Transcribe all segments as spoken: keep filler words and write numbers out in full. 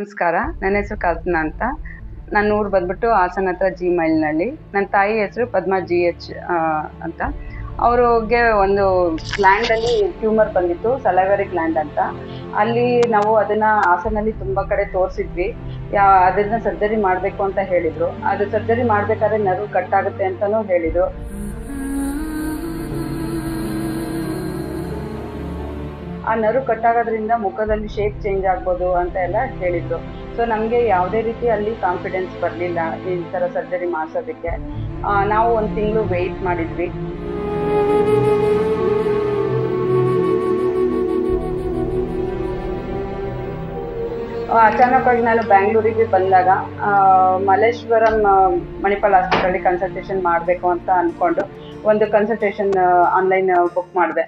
नमस्कार नन्न हेसरु कल्पना अंत नानु ऊरु बंद्बिट्टु हासन हत्र जी मैल्नल्लि नन्न तायि हेसरु पद्मा जी एच अंत अवरिगे ओंदु ग्लैंड अल्लि ट्यूमर बंदित्तु सलवरी ग्लैंड अंत अल्लि नावु अदन्न हासनल्लि तुम्बा कड़े तोरिसिद्वी अदन्न सर्जरी माडबेकु अंत हेळिद्रु अदु सर्जरी माडबेकाद्रे नर्व कट आगुत्ते अंतानू हेळिद्रु आ नरु कट्टागोद्रिंद मुखदल्लि शेप चेंज आगबहुदु अंत एल्ल हेळिद्रु सो नमगे यावुदे रीति अल्लि कॉन्फिडेंस बरलिल्ल ई तर सर्जरी माडिसोदक्के नावु ओंदु तिंगळु वेट माडिद्वी अचानकವಾಗಿ ನಾನು ಬೆಂಗಳೂರಿಗೆ ಬಂದಾಗ ಮಲ್ಲೇಶ್ವರಂ ಮಣಿಪಾಲ್ ಹಾಸ್ಪಿಟಲ್ ಅಲ್ಲಿ ಕನ್ಸಲ್ಟೇಷನ್ ಮಾಡಬೇಕು ಅಂತ ಅನ್ಕೊಂಡು ಒಂದು ಕನ್ಸಲ್ಟೇಷನ್ ಆನ್ಲೈನ್ ಬುಕ್ ಮಾಡಿದೆ।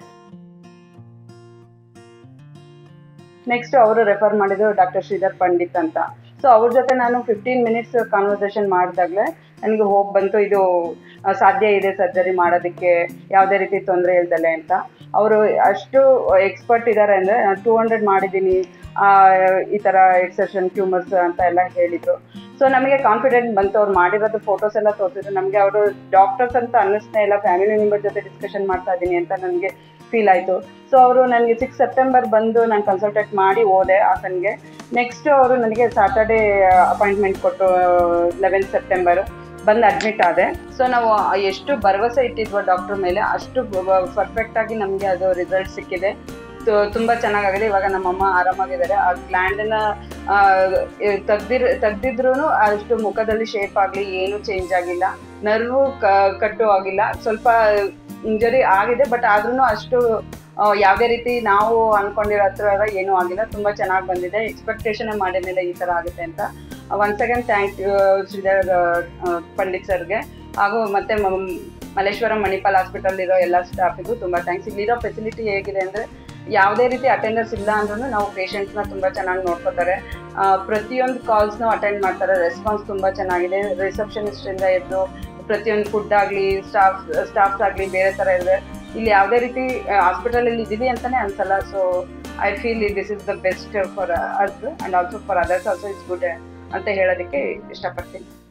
नेक्स्ट अवरु रेफर माडिदु डॉक्टर श्रीधर पंडित अंत सो अवर जोते नानु फ़िफ़्टीन मिनिट्स कन्वर्सेशन माडिदागले ನನಗೆ ಹೋಗ್ ಬಂತು ಇದು ಸಾಧ್ಯ ಇದೆ ಸರ್ಜರಿ ಮಾಡೋದಕ್ಕೆ ಯಾವುದೇ ರೀತಿ ತೊಂದರೆ ಇಲ್ಲದಲೆ ಅಂತ। ಅವರು ಅಷ್ಟು ಎಕ್ಸ್ಪರ್ಟ್ ಇದ್ದಾರೆ ಅಂದ್ರೆ टू हंड्रेड ಮಾಡಿದೀನಿ ಈ ತರ ಎಕ್ಸೆಪ್ಷನ್ ಟ್ಯೂಮರ್ಸ್ ಅಂತ ಎಲ್ಲ ಹೇಳಿದ್ರು। ಸೊ ನಮಗೆ ಕಾನ್ಫಿಡೆಂಟ್ ಬಂತು ಅವರು ಮಾಡಿರೋದು ಫೋಟೋಸ್ ಎಲ್ಲ ತೋರಿಸಿದ್ರು ನಮಗೆ ಅವರು ಡಾಕ್ಟರ್ಸ್ ಅಂತ ಅನ್ನಿಸ್ನೇ ಇಲ್ಲ ಫ್ಯಾಮಿಲಿ ಮೆಂಬರ್ ಜೊತೆ ಡಿಸ್ಕಷನ್ ಮಾಡ್ತಾ ಇದೀನಿ ಅಂತ ನನಗೆ ಫೀಲ್ ಆಯಿತು। ಸೊ ಅವರು ನನಗೆ ಸಿಕ್ಸ್ ಸೆಪ್ಟೆಂಬರ್ ಬಂದು ನಾನು ಕನ್ಸಲ್ಟೇಟ್ ಮಾಡಿ ಹೋದೆ ಹಾಸನ್ಗೆ। ನೆಕ್ಸ್ಟ್ ಅವರು ನನಗೆ ಸ್ಯಾಟರ್ಡೇ ಅಪಾಯಿಂಟ್ಮೆಂಟ್ ಕೊಟ್ಟು ಲೆವೆನ್ ಸೆಪ್ಟೆಂಬರ್ बंद अडमिट आदे। सो ना एष्टु भरवसे इट्टिद्वो डॉक्टर मेले अष्टु पर्फेक्ट आगि नमगे अदु रिसल्ट सिक्किदे। सो तुम्बा चेन्नागागिदे इवाग नम्मम्म आरामागिद्दारे। आ ग्लैंड न तग्दिर तग्दिद्रूनु अष्टु मुखदल्लि शेप आगलि एनु चेंज आगिल्ल, नर्व कट्टु आगिल्ल, स्वल्प इंजरी आगिदे बट आद्रूनु अष्टु ಯಾವುದೇ ರೀತಿ ನಾವು ಅನ್ಕೊಂಡಿರೋ ಹತ್ರ ಏನೂ ಆಗಿಲ್ಲ, ತುಂಬ ಚೆನ್ನಾಗಿ ಬಂದಿದೆ, ಎಕ್ಸ್ಪೆಕ್ಟೇಷನ್ ಮಾಡಿದ್ಮೇಲೆ ಈ ಥರ ಆಗುತ್ತೆ ಅಂತ। Once again thank you Sridhar Pandit ಸರ್ಗೆ ಹಾಗೂ ಮತ್ತು ಮಲ್ಲೇಶ್ವರಂ ಮಣಿಪಾಲ್ ಹಾಸ್ಪಿಟಲ್ಲಿರೋ ಎಲ್ಲ ಸ್ಟಾಫಿಗೂ ತುಂಬ ಥ್ಯಾಂಕ್ಸ್। ಇಲ್ಲಿರೋ ಫೆಸಿಲಿಟಿ ಹೇಗಿದೆ ಅಂದರೆ ಯಾವುದೇ ರೀತಿ ಅಟೆಂಡರ್ಸ್ ಇಲ್ಲ ಅಂದ್ರೂ ನಾವು ಪೇಷಂಟ್ಸ್ನ ತುಂಬ ಚೆನ್ನಾಗಿ ನೋಡ್ಕೋತಾರೆ, ಪ್ರತಿಯೊಂದು ಕಾಲ್ಸ್ನೂ ಅಟೆಂಡ್ ಮಾಡ್ತಾರೆ, ರೆಸ್ಪಾನ್ಸ್ ತುಂಬ ಚೆನ್ನಾಗಿದೆ, ರಿಸೆಪ್ಷನಿಸ್ಟಿಂದ ಇದ್ದು ಪ್ರತಿಯೊಂದು ಫುಡ್ ಆಗಲಿ ಸ್ಟಾಫ್ ಸ್ಟಾಫ್ಸ್ ಆಗಲಿ ಬೇರೆ ಥರ ಇದೆ, ಇಲ್ಲಿ ಯಾವುದೇ ರೀತಿ ಹಾಸ್ಪಿಟಲಲ್ಲಿ ಇದ್ದೀವಿ ಅಂತಲೇ ಅನಿಸಲ್ಲ। So I feel this is the best for us and also for others also it's good ಅಂತ ಹೇಳೋದಕ್ಕೆ ಇಷ್ಟಪಡ್ತೀನಿ।